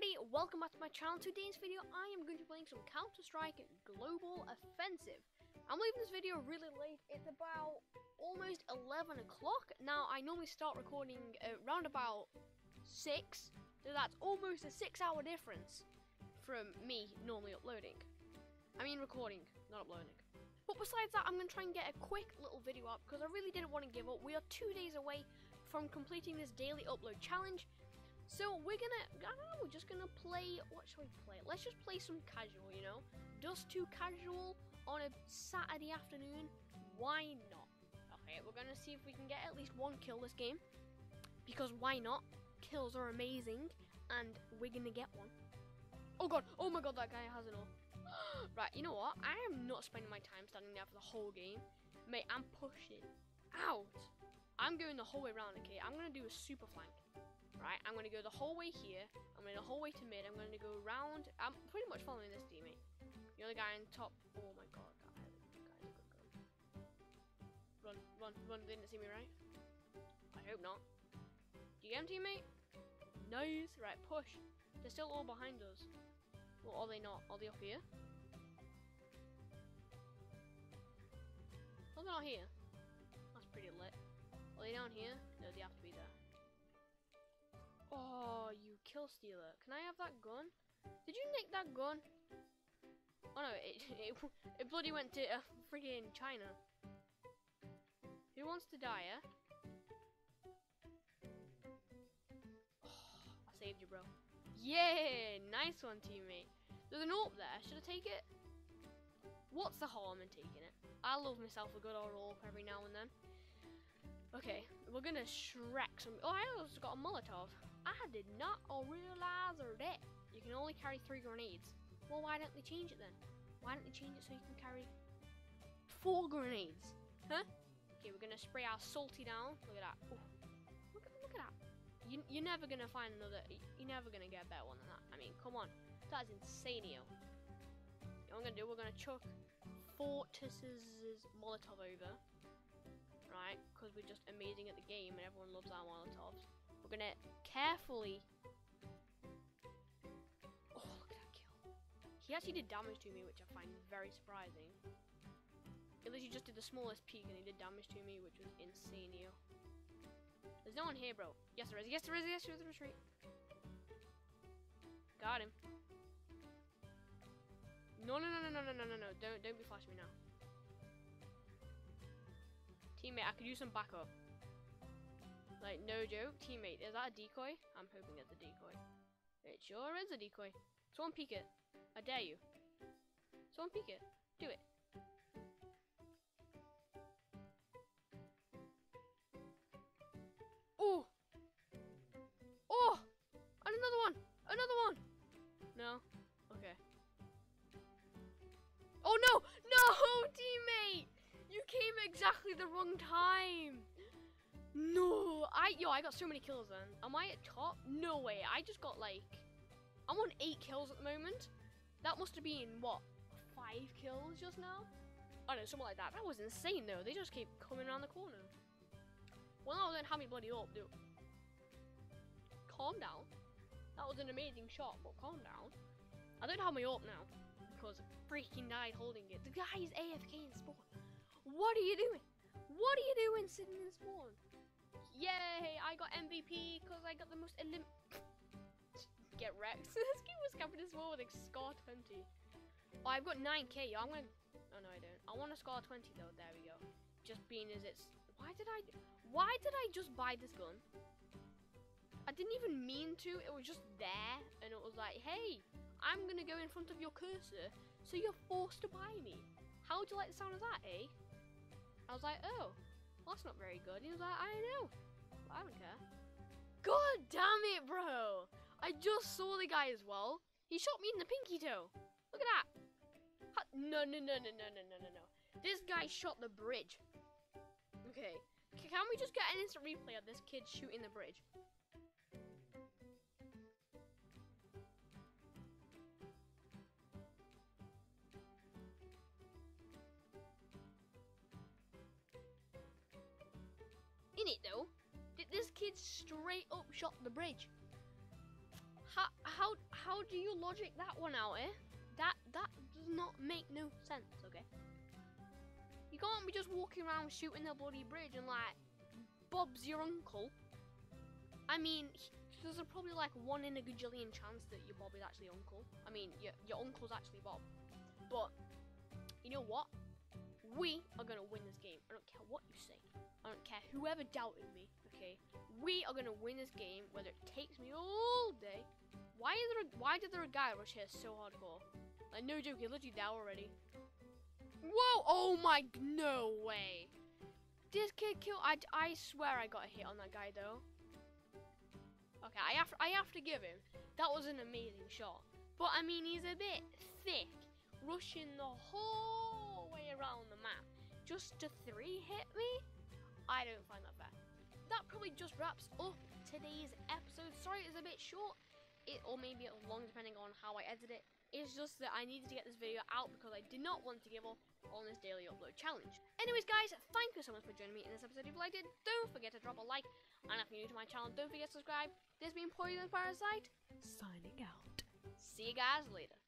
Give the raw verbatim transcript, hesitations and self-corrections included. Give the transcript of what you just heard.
everybody, welcome back to my channel. Today's video I am going to be playing some Counter Strike Global Offensive. I'm leaving this video really late. It's about almost eleven o'clock. Now I normally start recording around about six, so that's almost a six hour difference from me normally uploading. I mean recording, not uploading. But besides that, I'm going to try and get a quick little video up because I really didn't want to give up. We are two days away from completing this daily upload challenge. So we're gonna, I don't know, we're just gonna play, what shall we play? Let's just play some casual, you know? Dust two casual on a Saturday afternoon, why not? Okay, we're gonna see if we can get at least one kill this game, because why not? Kills are amazing, and we're gonna get one. Oh god, oh my god, that guy has an ult. Right, you know what? I am not spending my time standing there for the whole game. Mate, I'm pushing out. I'm going the whole way around, okay? I'm gonna do a super flank. Right, I'm going to go the whole way here, I'm going to go the whole way to mid, I'm going to go round, I'm pretty much following this teammate. The other guy on top, oh my god, that guy's a good gun. Run, run, run, they didn't see me, right? I hope not. Do you get him, teammate? Nice, right, push. They're still all behind us. Well, are they not? Are they up here? Oh, they're not here. That's pretty lit. Are they down here? No, they have to be there. Oh, you kill stealer. Can I have that gun? Did you nick that gun? Oh no, it, it, it bloody went to uh, friggin' China. Who wants to die, eh? Oh, I saved you, bro. Yeah, nice one, teammate. There's an AWP there. Should I take it? What's the harm in taking it? I love myself a good old AWP every now and then. Okay, we're gonna Shrek some. Oh, I also got a Molotov. I did not realize that you can only carry three grenades. Well, why don't they change it then? Why don't they change it so you can carry four grenades? Huh? Okay, we're gonna spray our salty down. Look at that. Ooh. Look at look at that. You, you're never gonna find another. You're never gonna get a better one than that. I mean, come on, that's insanio. What I'm gonna do? We're gonna chuck Fortress's Molotov over. Right, because we're just amazing at the game and everyone loves our Molotovs. We're gonna carefully. Oh, look at that kill. He actually did damage to me, which I find very surprising. At least he just did the smallest peek and he did damage to me, which was insane. There's no one here, bro. Yes, there is. Yes, there is. Yes, there is. Retreat. Got him. No, no, no, no, no, no, no, no, no. Don't, don't be flashing me now. Teammate, I could use some backup. Like, no joke. Teammate, is that a decoy? I'm hoping it's a decoy. It sure is a decoy. Someone peek it. I dare you. Someone peek it. Do it. Oh! Oh! And another one! Another one! No? Okay. Oh no! No, teammate! You came exactly the wrong time. No, I yo, I got so many kills then. Am I at top? No way. I just got like, I'm on eight kills at the moment. That must have been what, five kills just now? I don't know, something like that. That was insane though. They just keep coming around the corner. Well, I don't have me bloody up, dude. Calm down. That was an amazing shot, but calm down. I don't have my up now because I freaking died holding it. The guy is A F K in spawn. What are you doing? What are you doing sitting in spawn? Yay, I got M V P because I got the most elim- Get wrecked. This game was covered in spawn with a SCAR twenty. Oh, I've got nine K, I'm gonna- Oh no, I don't. I want a SCAR twenty though, there we go. Just being as it's- Why did I- Why did I just buy this gun? I didn't even mean to, it was just there. And it was like, hey, I'm gonna go in front of your cursor, so you're forced to buy me. How would you like the sound of that, eh? I was like, oh, well, that's not very good. He was like, I know, but I don't care. God damn it, bro. I just saw the guy as well. He shot me in the pinky toe. Look at that. No, no, no, no, no, no, no, no, no. This guy shot the bridge. Okay, can we just get an instant replay of this kid shooting the bridge? In it though, this kid straight up shot the bridge. how how how do you logic that one out, eh? That that does not make no sense, okay? You can't be just walking around shooting the bloody bridge and like, Bob's your uncle. I mean, there's a probably like one in a gajillion chance that your Bob is actually uncle. I mean, your, your uncle's actually Bob. But, you know what? We are gonna win this game. I don't care what you say. I don't care whoever doubted me, okay? We are gonna win this game, whether it takes me all day. Why is there a, why did there a guy rush here so hardcore? Like, no joke, he's literally down already. Whoa, oh my, no way. This kid killed, I, I swear I got a hit on that guy though. Okay, I have, I have to give him. That was an amazing shot. But I mean, he's a bit thick, rushing the whole way around the map just to three hit me? I don't find that fair. That probably just wraps up today's episode. Sorry it's a bit short, it or maybe it was long depending on how I edit it. It's just that I needed to get this video out because I did not want to give up on this daily upload challenge. Anyways guys, thank you so much for joining me in this episode. If you liked it, don't forget to drop a like. And if you're new to my channel, don't forget to subscribe. This has been Poison Parasite, signing out. See you guys later.